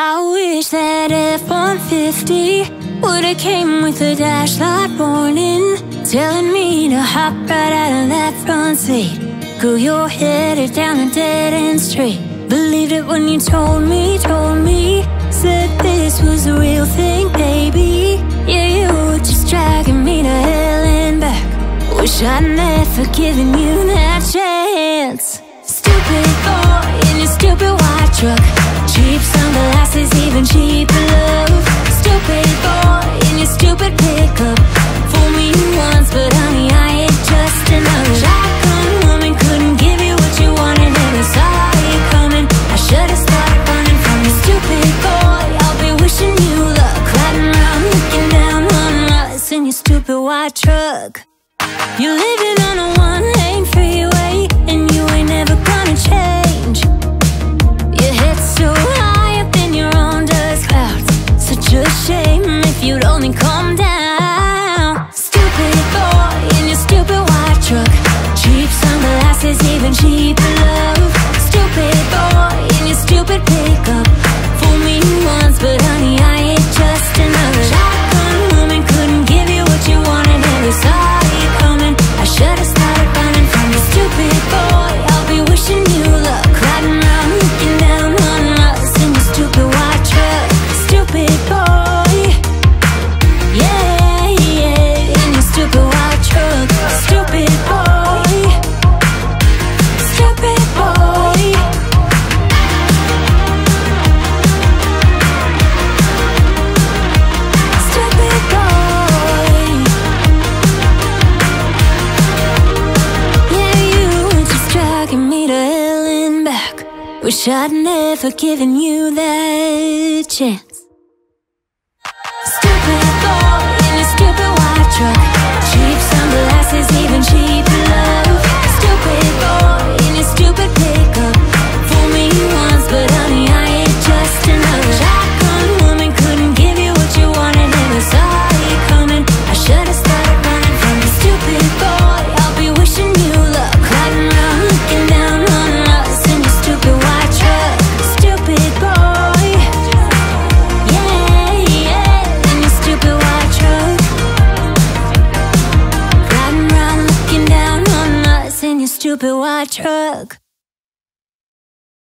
I wish that F-150 would've came with a dashlight warning, telling me to hop right out of that front seat. Girl, you're headed down a dead-end street. Believed it when you told me, said this was the real thing, baby. Yeah, you were just dragging me to hell and back. Wish I'd never given you that chance. Stupid boy in your stupid white truck, cheap sunglasses, even cheaper love. Stupid boy in your stupid pickup, fool me once, but honey, I ain't just enough. Shotgun woman couldn't give you what you wanted, and I saw you coming. I should've started running from you, stupid boy. I'll be wishing you luck, riding around looking down on us in your stupid white truck. You're living on a one-lane freeway, and you ain't never gonna change. Your head's so high up in your own dust clouds. Such a shame if you'd only calm down. Stupid boy in your stupid white truck, cheap sunglasses, even cheaper love. Stupid boy in your stupid pickup, fool me once, but honey, I ain't just another. Shotgun woman couldn't give you what you wanted, and I saw you coming. I should've started running from you, stupid boy. I'll be wishing you luck, riding around looking down on us in your stupid white truck. Stupid boy, yeah, yeah, in your stupid white truck. Stupid boy, stupid boy. Stupid boy, yeah, you were just dragging me to hell and back. Wish I'd never given you that chance. Stupid boy in a stupid white truck, cheap sunglasses, even cheaper love. Stupid boy in a stupid pickup, fool me once, but honey, I ain't just another. Shotgun woman couldn't give you what you wanted, and I saw you coming. I should've started running from you, stupid boy. I'll be wishing you luck, riding around looking down on us in your stupid white truck. Stupid boy, yeah, yeah, in your stupid white truck, riding around looking down on us in your stupid white truck.